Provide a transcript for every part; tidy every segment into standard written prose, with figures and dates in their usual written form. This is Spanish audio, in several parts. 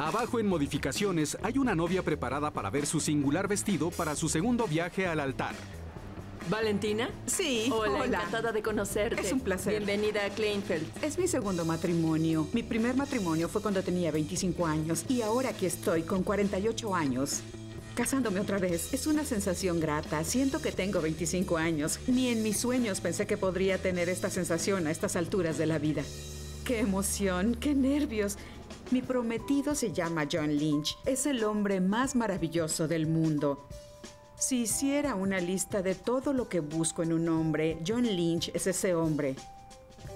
Abajo en modificaciones hay una novia preparada para ver su singular vestido para su segundo viaje al altar. ¿Valentina? Sí. Hola, encantada de conocerte. Es un placer. Bienvenida a Kleinfeld. Es mi segundo matrimonio. Mi primer matrimonio fue cuando tenía 25 años y ahora aquí estoy con 48 años. Casándome otra vez. Es una sensación grata. Siento que tengo 25 años. Ni en mis sueños pensé que podría tener esta sensación a estas alturas de la vida. ¡Qué emoción! ¡Qué nervios! Mi prometido se llama John Lynch. Es el hombre más maravilloso del mundo. Si hiciera una lista de todo lo que busco en un hombre, John Lynch es ese hombre.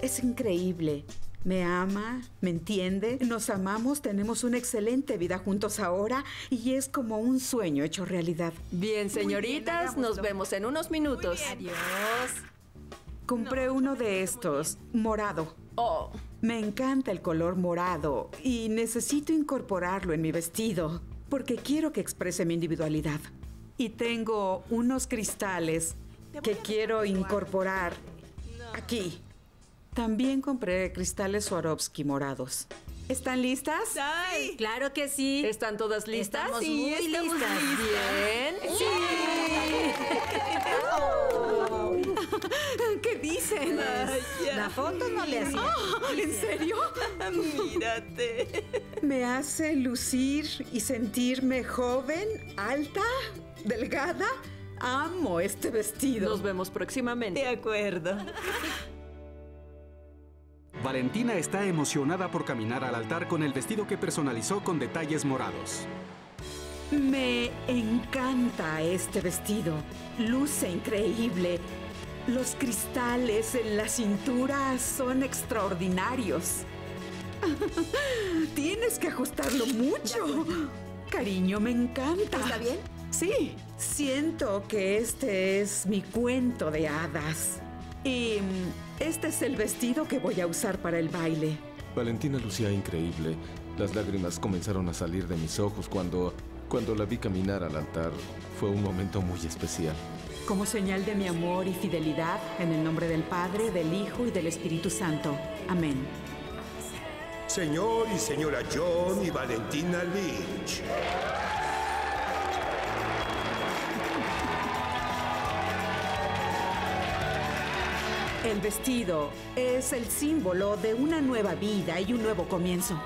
Es increíble. Me ama, me entiende, nos amamos, tenemos una excelente vida juntos ahora y es como un sueño hecho realidad. Bien, señoritas, nos vemos en unos minutos. Adiós. Compré uno de estos, morado. Oh. Me encanta el color morado y necesito incorporarlo en mi vestido porque quiero que exprese mi individualidad. Y tengo unos cristales que quiero incorporar aquí. También compré cristales Swarovski morados. ¿Están listas? ¡Sí! ¡Claro que sí! ¿Están todas listas? Estamos sí, estamos listas. ¿Bien? ¡Sí! Oh. ¿Qué dicen? La foto no le hacía. Oh, ¿en serio? Mírate. Me hace lucir y sentirme joven, alta... delgada, amo este vestido. Nos vemos próximamente. De acuerdo. Valentina está emocionada por caminar al altar con el vestido que personalizó con detalles morados. Me encanta este vestido. Luce increíble. Los cristales en la cintura son extraordinarios. Tienes que ajustarlo mucho. Cariño, me encanta. ¿Está bien? Sí, siento que este es mi cuento de hadas. Y este es el vestido que voy a usar para el baile. Valentina lucía increíble. Las lágrimas comenzaron a salir de mis ojos cuando la vi caminar al altar. Fue un momento muy especial. Como señal de mi amor y fidelidad, en el nombre del Padre, del Hijo y del Espíritu Santo. Amén. Señor y señora John y Valentina Lynch. El vestido es el símbolo de una nueva vida y un nuevo comienzo.